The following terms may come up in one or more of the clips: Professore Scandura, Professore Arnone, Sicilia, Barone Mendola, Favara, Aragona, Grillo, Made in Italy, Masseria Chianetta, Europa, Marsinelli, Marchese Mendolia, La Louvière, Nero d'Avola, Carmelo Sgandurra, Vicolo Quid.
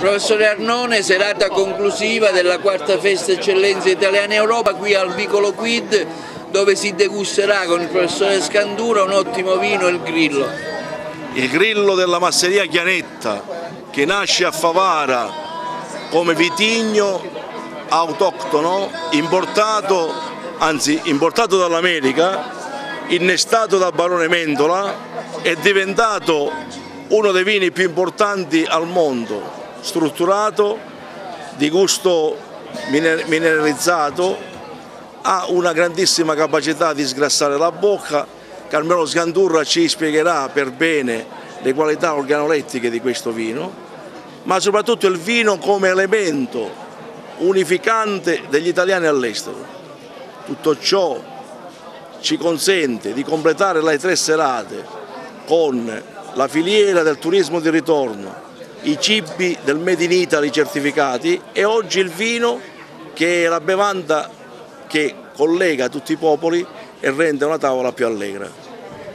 Professore Arnone, serata conclusiva della quarta festa eccellenza italiana Europa qui al Vicolo Quid, dove si degusterà con il professore Scandura un ottimo vino, il Grillo. Il Grillo della Masseria Chianetta, che nasce a Favara come vitigno autoctono importato dall'America, innestato da Barone Mendola, è diventato uno dei vini più importanti al mondo, strutturato, di gusto mineralizzato, ha una grandissima capacità di sgrassare la bocca. Carmelo Sgandurra ci spiegherà per bene le qualità organolettiche di questo vino, ma soprattutto il vino come elemento unificante degli italiani all'estero. Tutto ciò ci consente di completare le 3 serate con la filiera del turismo di ritorno, i cibi del Made in Italy certificati e oggi il vino, che è la bevanda che collega tutti i popoli e rende una tavola più allegra.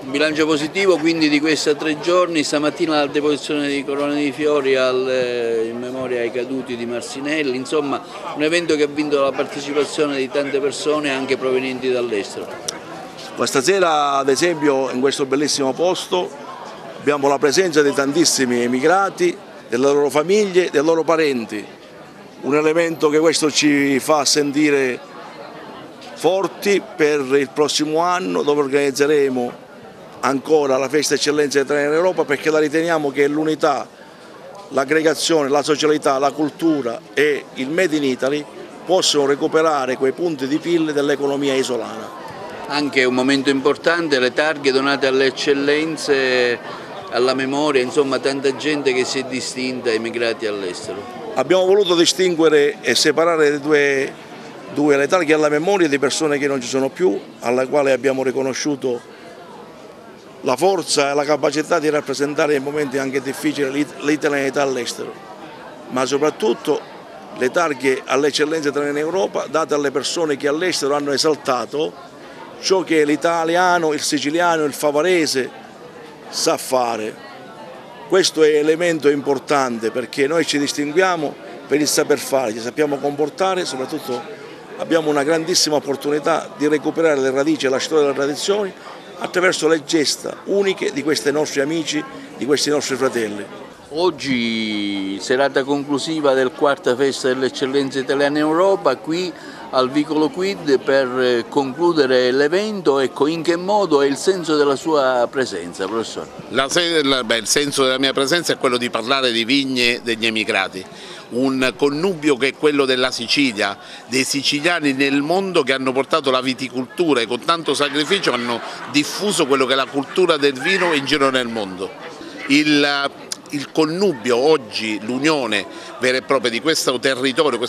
Un bilancio positivo quindi di questi 3 giorni, stamattina la deposizione di corone di fiori in memoria ai caduti di Marsinelli, insomma un evento che ha vinto la partecipazione di tante persone anche provenienti dall'estero. Questa sera ad esempio in questo bellissimo posto abbiamo la presenza di tantissimi emigrati, delle loro famiglie, dei loro parenti, un elemento che questo ci fa sentire forti per il prossimo anno, dove organizzeremo ancora la festa eccellenza italiana in Europa, perché la riteniamo che l'unità, l'aggregazione, la socialità, la cultura e il Made in Italy possono recuperare quei punti di PIL dell'economia isolana. Anche un momento importante, le targhe donate alle eccellenze, alla memoria, insomma tanta gente che si è distinta, emigrati all'estero. Abbiamo voluto distinguere e separare le due le targhe alla memoria di persone che non ci sono più, alla quale abbiamo riconosciuto la forza e la capacità di rappresentare in momenti anche difficili l'italianità all'estero, ma soprattutto le targhe all'eccellenza italiana in Europa date alle persone che all'estero hanno esaltato ciò che l'italiano, il siciliano, il favarese sa fare. Questo è elemento importante, perché noi ci distinguiamo per il saper fare, ci sappiamo comportare, soprattutto abbiamo una grandissima opportunità di recuperare le radici e la storia delle tradizioni attraverso le gesta uniche di questi nostri amici, di questi nostri fratelli. Oggi serata conclusiva del quarta festa dell'eccellenza italiana in Europa qui al Vicolo Quid. Per concludere l'evento, ecco, in che modo è il senso della sua presenza, professore? Il senso della mia presenza è quello di parlare di vigne degli emigrati, un connubio che è quello della Sicilia, dei siciliani nel mondo, che hanno portato la viticoltura e con tanto sacrificio hanno diffuso quello che è la cultura del vino in giro nel mondo. Il connubio oggi, l'unione vera e propria di questo territorio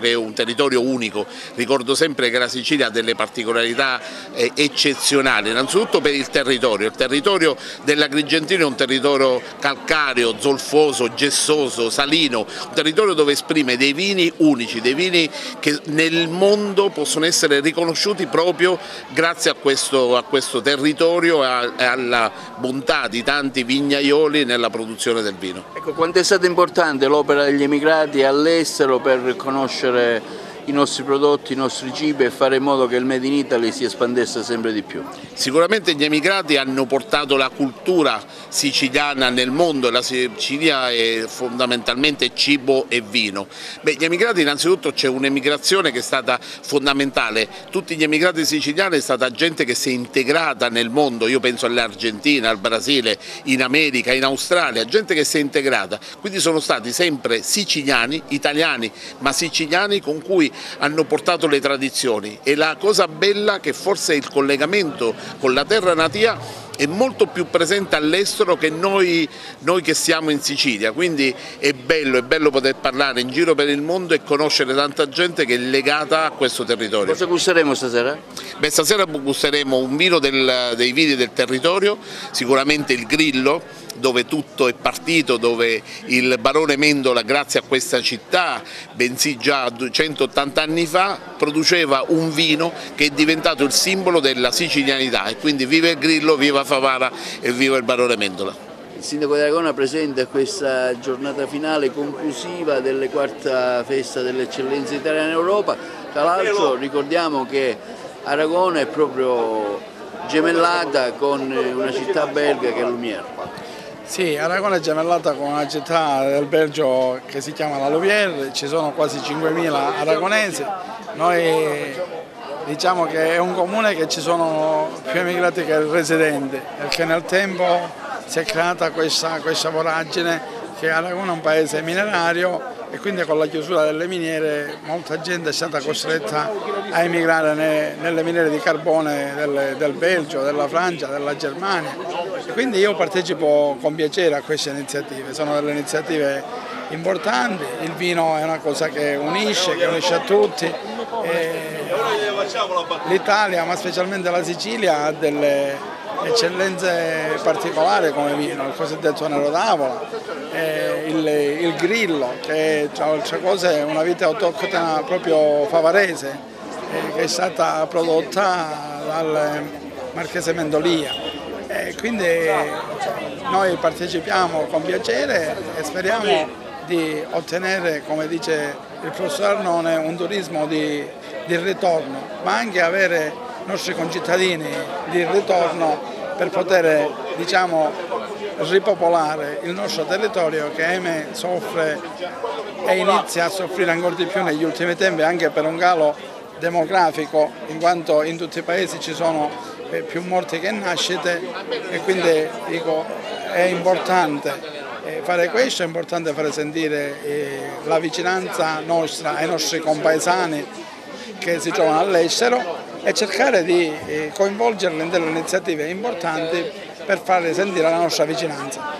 che è un territorio unico. Ricordo sempre che la Sicilia ha delle particolarità eccezionali, innanzitutto per il territorio dell'Agrigentino è un territorio calcareo, zolfoso, gessoso, salino, un territorio dove esprime dei vini unici, dei vini che nel mondo possono essere riconosciuti proprio grazie a questo territorio e alla bontà di tanti vignaioli nella produzione del vino. Ecco, quanto è stata importante l'opera degli emigrati all'estero per conoscere i nostri prodotti, i nostri cibi e fare in modo che il Made in Italy si espandesse sempre di più? Sicuramente gli emigrati hanno portato la cultura siciliana nel mondo, e la Sicilia è fondamentalmente cibo e vino. Beh, gli emigrati, innanzitutto c'è un'emigrazione che è stata fondamentale, tutti gli emigrati siciliani è stata gente che si è integrata nel mondo, io penso all'Argentina, al Brasile, in America, in Australia, gente che si è integrata, quindi sono stati sempre siciliani, italiani, ma siciliani con cui hanno portato le tradizioni. E la cosa bella è che forse il collegamento con la terra natia è molto più presente all'estero che noi che siamo in Sicilia, quindi è bello poter parlare in giro per il mondo e conoscere tanta gente che è legata a questo territorio. Cosa gusteremo stasera? Beh, stasera gusteremo un vino dei vini del territorio, sicuramente il Grillo, dove tutto è partito, dove il Barone Mendola, grazie a questa città, bensì già 180 anni fa, produceva un vino che è diventato il simbolo della sicilianità, e quindi viva il Grillo, viva Favara e viva il Barone Mendola. Il sindaco di Aragona presenta questa giornata finale conclusiva della quarta festa dell'eccellenza italiana in Europa. Tra l'altro ricordiamo che Aragona è proprio gemellata con una città belga che è Louvière. Sì, Aragona è gemellata con una città del Belgio che si chiama La Louvière, ci sono quasi 5.000 aragonesi. Noi diciamo che è un comune che ci sono più emigrati che residenti, perché nel tempo si è creata questa voragine che Aragona è un paese minerario e quindi con la chiusura delle miniere molta gente è stata costretta a emigrare nelle miniere di carbone del Belgio, della Francia, della Germania. E quindi io partecipo con piacere a queste iniziative, sono delle iniziative importanti, il vino è una cosa che unisce a tutti. L'Italia, ma specialmente la Sicilia, ha delle eccellenze particolari come vino, il cosiddetto Nero d'Avola, il Grillo, che tra altre cose è una vite autoctona proprio favarese, che è stata prodotta dal Marchese Mendolia. Quindi noi partecipiamo con piacere e speriamo di ottenere, come dice il professor Arnone, un turismo di ritorno, ma anche avere i nostri concittadini di ritorno per poter, diciamo, ripopolare il nostro territorio che ahimè soffre e inizia a soffrire ancora di più negli ultimi tempi anche per un calo demografico, in quanto in tutti i paesi ci sono più morti che nascite e quindi dico, è importante fare questo, è importante fare sentire la vicinanza nostra ai nostri compaesani che si trovano all'estero e cercare di coinvolgerli in delle iniziative importanti per farli sentire la nostra vicinanza.